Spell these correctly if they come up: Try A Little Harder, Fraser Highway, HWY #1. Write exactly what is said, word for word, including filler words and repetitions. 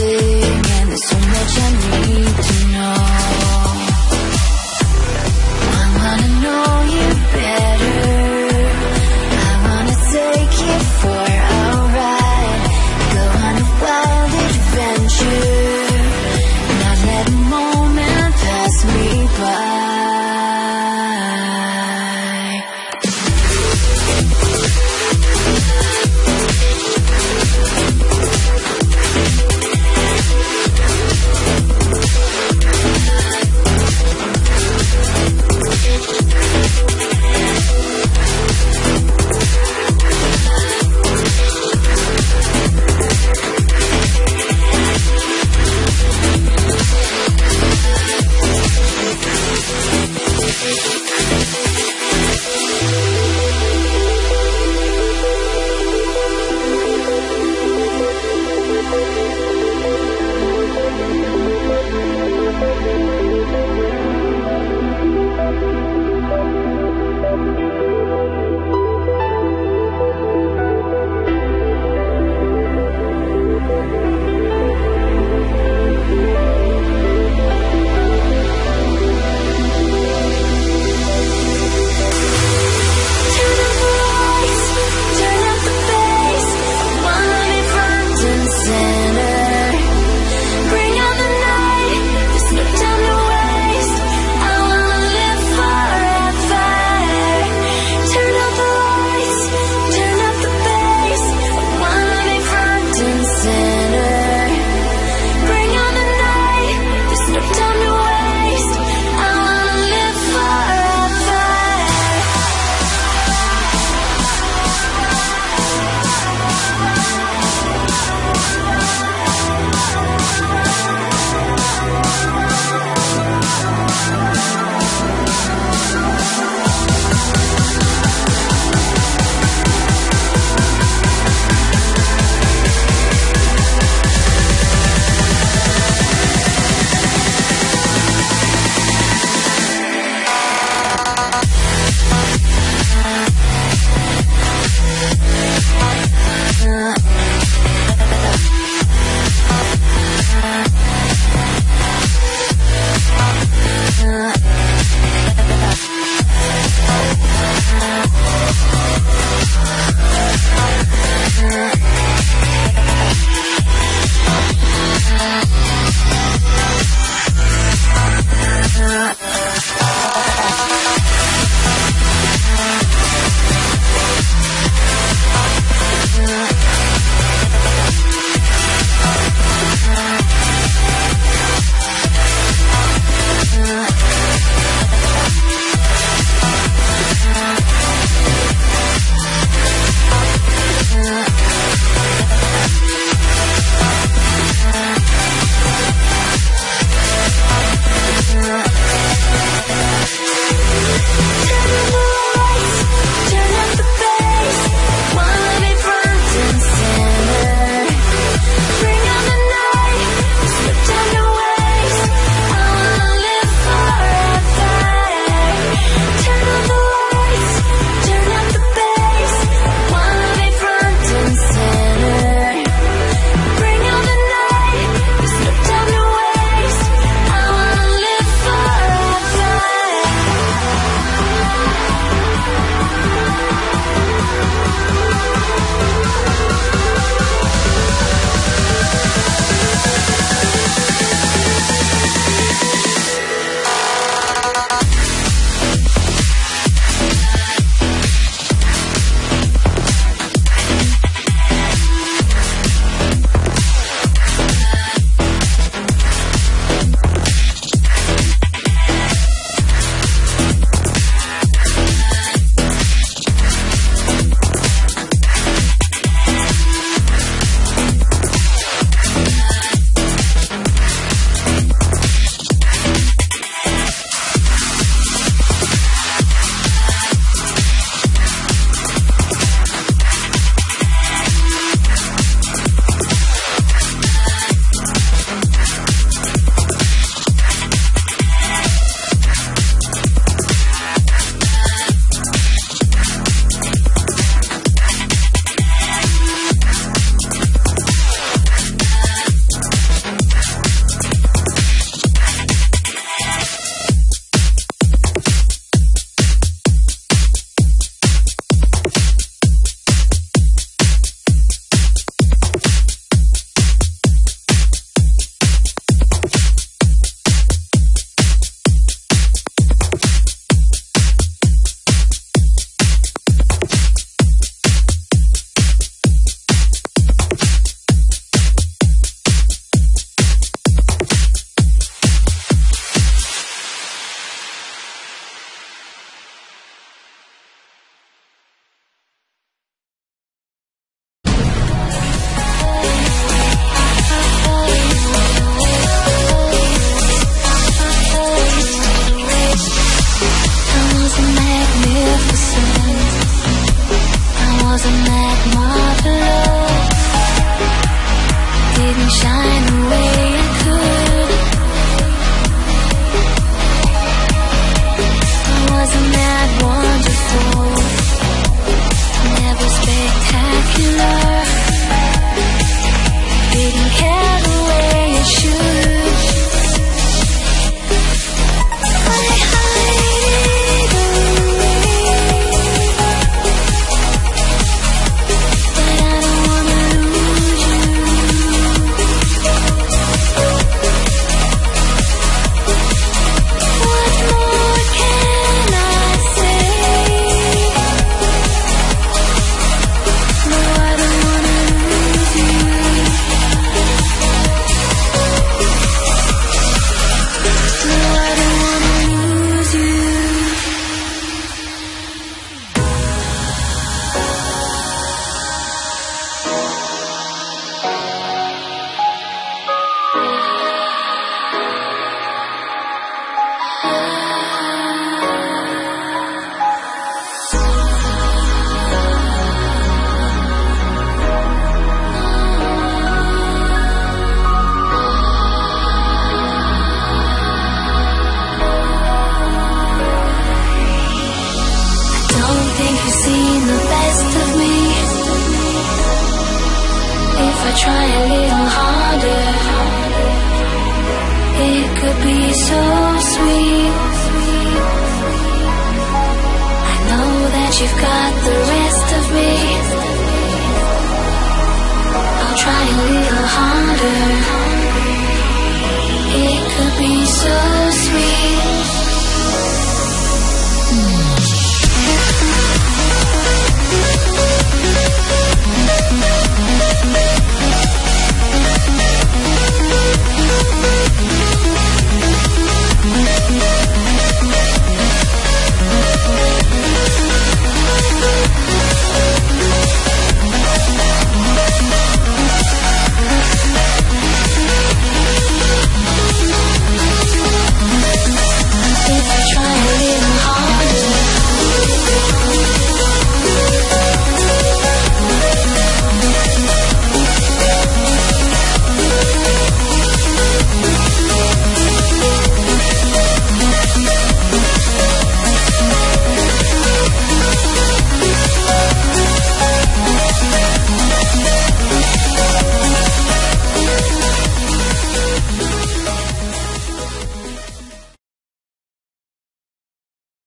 thing, and there's so much I need to know. I wanna know you better, I wanna take it for a ride, go on a wild adventure, not let a moment pass me by. be so sweet. I know that you've got the rest of me. I'll try a little harder.